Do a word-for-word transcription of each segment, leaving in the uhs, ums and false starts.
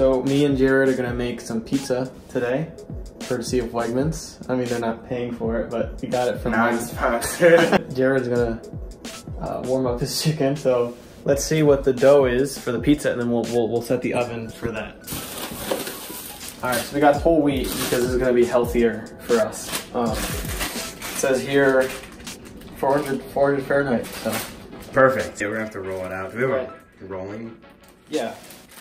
so me and Jared are gonna make some pizza today, courtesy of Wegmans. I mean, they're not paying for it, but we got it from Wegmans. Jared's gonna uh, warm up his chicken, so let's see what the dough is for the pizza, and then we'll we'll, we'll set the oven for that. All right, so we got whole wheat because it's gonna be healthier for us. Um, it says here four hundred, four hundred Fahrenheit. So perfect. So we're gonna have to roll it out. Do we have right. a rolling? Yeah.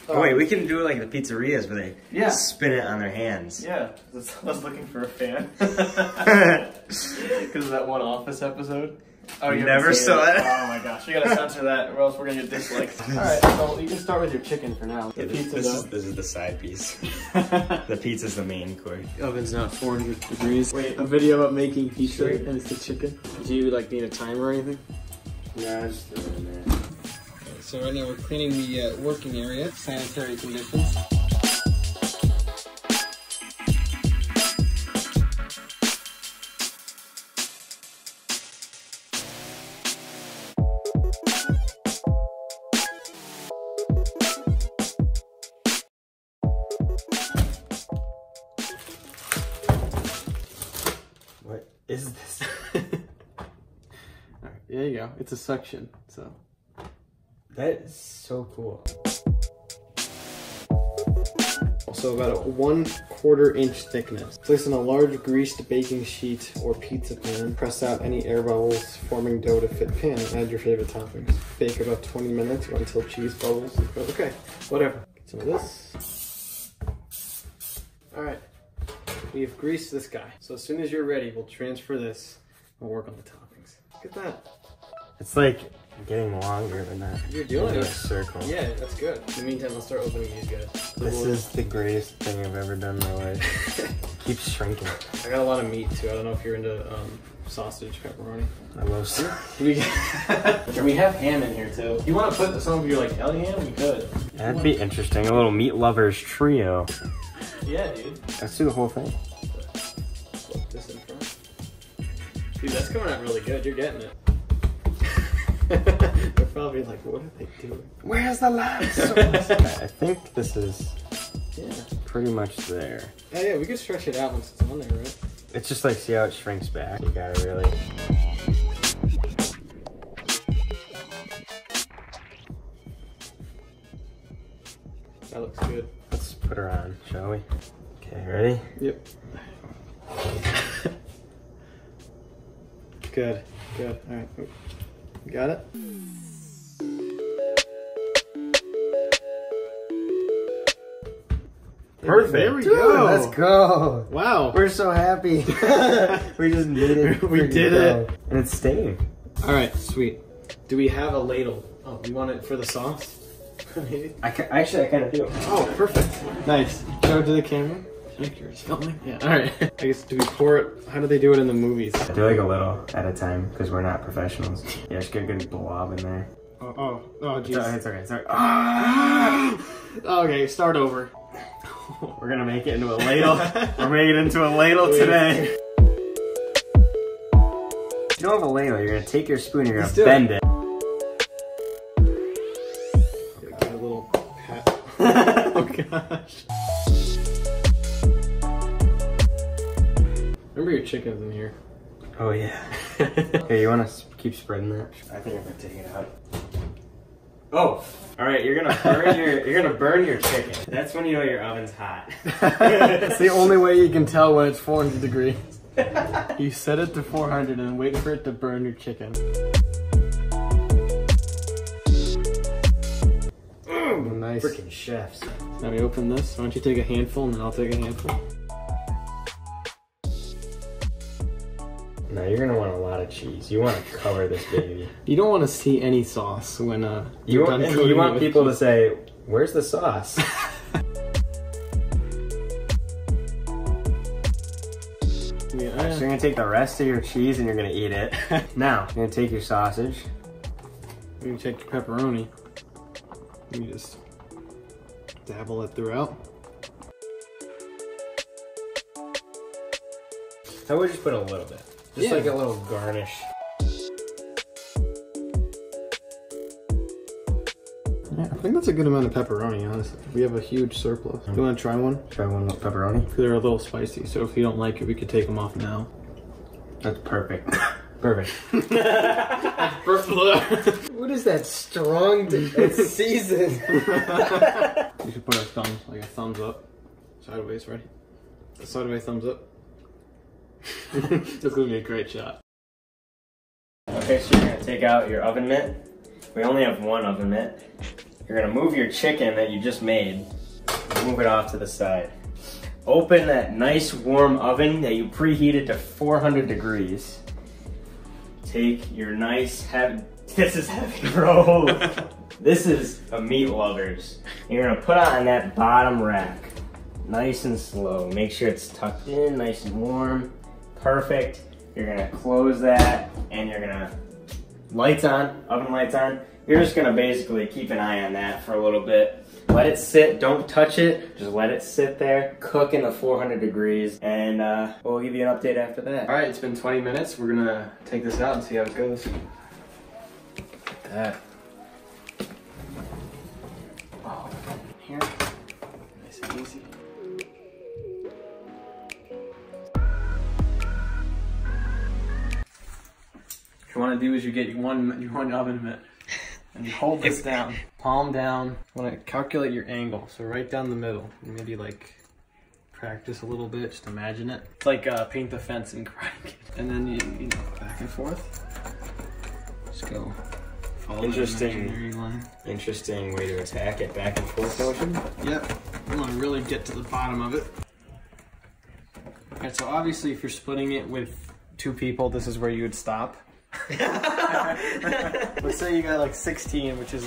Oh, oh wait, we can do it like the pizzerias where they yeah. spin it on their hands. Yeah, I was looking for a fan. Because of that one Office episode. Oh, you never saw it? it? Oh my gosh, we gotta censor that or else we're gonna get disliked. Alright, so you can start with your chicken for now. The yeah, pizza this, is, this is the side piece. The pizza's the main course. The oven's not four hundred degrees. Wait, a video about making pizza sure. and it's the chicken? Do you like need a timer or anything? Nah, just throw it in there. So right now we're cleaning the uh, working area, sanitary conditions. What is this? All right, there you go. It's a suction, so. That is so cool. So about a one quarter inch thickness. Place on a large greased baking sheet or pizza pan. Press out any air bubbles, forming dough to fit pan. Add your favorite toppings. Bake about twenty minutes or until cheese bubbles. Okay, whatever. Get some of this. All right, we've greased this guy. So as soon as you're ready, we'll transfer this and we'll work on the toppings. Look at that. It's like getting longer than that. You're doing it. Circle. Yeah, that's good. In the meantime, I'll start opening these guys. So this we'll... is the greatest thing I've ever done in my life. Keeps shrinking. I got a lot of meat too. I don't know if you're into um, sausage, pepperoni. I love sausage. we, we have ham in here too. You want to put some of your like deli ham? We could. That'd be interesting. A little meat lovers trio. Yeah, dude. Let's do the whole thing. Put this in front. Dude, that's coming out really good. You're getting it. They're probably like, what are they doing? Where's the lime sauce? I think this is yeah. pretty much there. Yeah, yeah, we could stretch it out once it's on there, right? It's just like, see how it shrinks back. You gotta really... That looks good. Let's put her on, shall we? Okay, ready? Yep. Good, good, all right. Got it? Perfect. There we go. Dude, let's go. Wow. We're so happy. We just made it. We did it. And it's staying. All right, sweet. Do we have a ladle? Oh, you want it for the sauce? Maybe? I can, actually, I kind of do. Oh, perfect. Nice. Show it to the camera. Yeah. All right. I guess, do we pour it? How do they do it in the movies? I do like a little at a time because we're not professionals. Yeah, just get a good blob in there. Oh, oh, oh, geez. It's okay, it's okay. Oh. Okay, start over. We're gonna make it into a ladle. We're making it into a ladle today. If you don't have a ladle, you're gonna take your spoon, you're gonna bend it. Get a little pat. Oh gosh. Remember your chickens in here. Oh yeah. Hey, you want to keep spreading that? I think I'm gonna take it out. Oh, all right. You're gonna burn your. You're gonna burn your chicken. That's when you know your oven's hot. It's the only way you can tell when it's four hundred degrees. You set it to four hundred and wait for it to burn your chicken. Mm, nice. Freaking chefs. Now we open this. Why don't you take a handful and then I'll take a handful. No, you're gonna want a lot of cheese. You want to cover this baby. You don't want to see any sauce when uh. You want you want people cheese. to say, "Where's the sauce?" Yeah. Right, so you're gonna take the rest of your cheese and you're gonna eat it. Now you're gonna take your sausage. You're gonna take your pepperoni. You just dabble it throughout. I would just put a little bit. Just yeah. like a little garnish. Yeah, I think that's a good amount of pepperoni, honestly. We have a huge surplus. You want to try one? Try one with pepperoni? They're a little spicy, so if you don't like it, we could take them off now. That's perfect. Perfect. That's perfect. What is that strong season? You should put our thumbs, like a thumbs up. Sideways, right? A sideways thumbs up. This is going to be a great shot. Okay, so you're going to take out your oven mitt. We only have one oven mitt. You're going to move your chicken that you just made. Move it off to the side. Open that nice warm oven that you preheated to four hundred degrees. Take your nice heavy, this is heavy, bro. This is a meat lover's. You're gonna put on that bottom rack, nice and slow. Make sure it's tucked in, nice and warm, perfect. You're gonna close that and you're gonna, lights on, oven lights on. You're just gonna basically keep an eye on that for a little bit. Let it sit, don't touch it. Just let it sit there, cook in the four hundred degrees, and uh, we'll give you an update after that. All right, it's been twenty minutes. We're gonna take this out and see how it goes. Look at that. Oh, here, nice and easy. What you wanna do is you get your one, your one oven mitt. And hold this down, palm down. I want to calculate your angle, so right down the middle. Maybe like practice a little bit, just imagine it. It's like uh, paint the fence and crack it. And then you, you know, back and forth. Just go follow Interesting. the imaginary line. Interesting way to attack it, back and forth motion. Yep, we want to really get to the bottom of it. Alright, so obviously if you're splitting it with two people, this is where you would stop. Let's say you got like sixteen, which is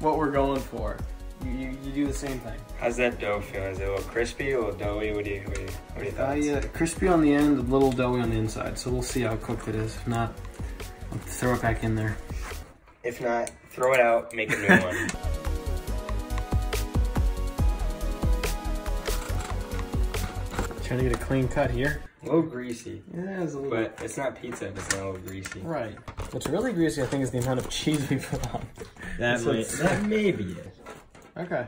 what we're going for. You, you, you do the same thing. How's that dough feeling? Is it a little crispy, a little doughy? What do you, what do you, what do you think? Uh, yeah, crispy on the end, a little doughy on the inside. So we'll see how cooked it is. If not, I'll throw it back in there. If not, throw it out, make a new one. Trying to get a clean cut here. A little greasy. Yeah, it's a little. But it's not pizza if it's not a little greasy. Right. What's really greasy, I think, is the amount of cheese we put on. That, so might, that may be it. Okay.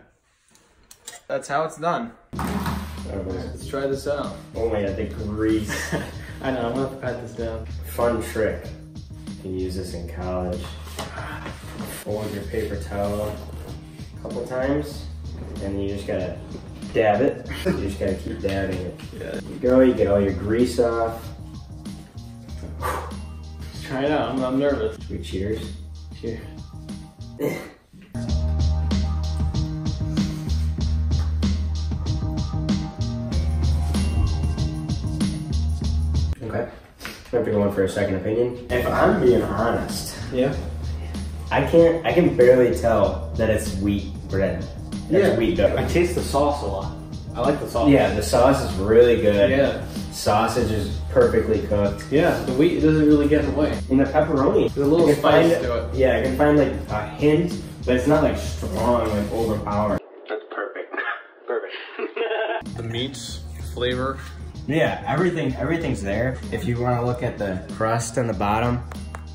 That's how it's done. Okay. Let's try this out. Oh my god, the grease. I know, I'm gonna have to pat this down. Fun trick. You can use this in college. Fold your paper towel a couple times, and you just gotta dab it. You just gotta keep dabbing it. Yeah. There you go, you get all your grease off. Let's try it out, I'm, I'm nervous. Should we cheers? Cheers. Okay. I'm going for a second opinion. If I'm being honest, yeah, I can't I can barely tell that it's wheat bread. That's yeah, wheat dough. I taste the sauce a lot. I like the sauce. Yeah, the sauce is really good. Yeah. Sausage is perfectly cooked. Yeah, the wheat doesn't really get in the way. And the pepperoni. There's a little spice find, to it. Yeah, I can find like a hint, but it's not like strong, like overpowering. That's perfect. Perfect. The meats, flavor. Yeah, everything, everything's there. If you want to look at the crust on the bottom,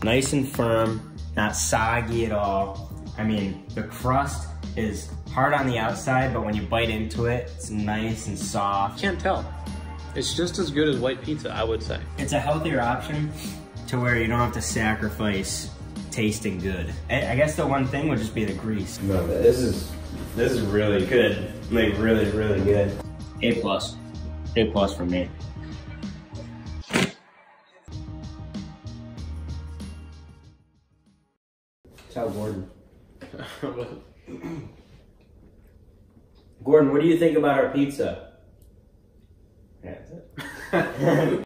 nice and firm, not soggy at all. I mean, the crust is hard on the outside, but when you bite into it, it's nice and soft. Can't tell. It's just as good as white pizza, I would say. It's a healthier option to where you don't have to sacrifice tasting good. I, I guess the one thing would just be the grease. No, this is this is really good. Like really, really good. A plus. A plus for me. Ciao, Gordon. Gordon, what do you think about our pizza? That's it.